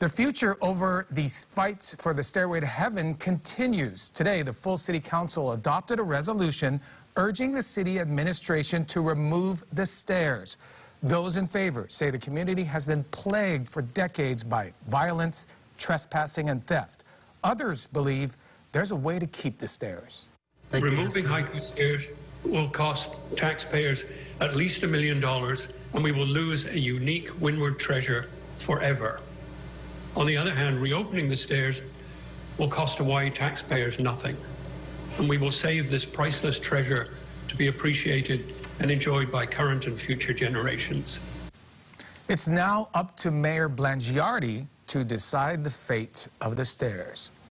The future over these fights for the Stairway to Heaven continues. Today, the full city council adopted a resolution urging the city administration to remove the stairs. Those in favor say the community has been plagued for decades by violence, trespassing, and theft. Others believe there's a way to keep the stairs. Removing Haʻikū Stairs will cost taxpayers at least $1 million, and we will lose a unique windward treasure forever. On the other hand, reopening the stairs will cost Hawaii taxpayers nothing, and we will save this priceless treasure to be appreciated and enjoyed by current and future generations. It's now up to Mayor Blangiardi to decide the fate of the stairs.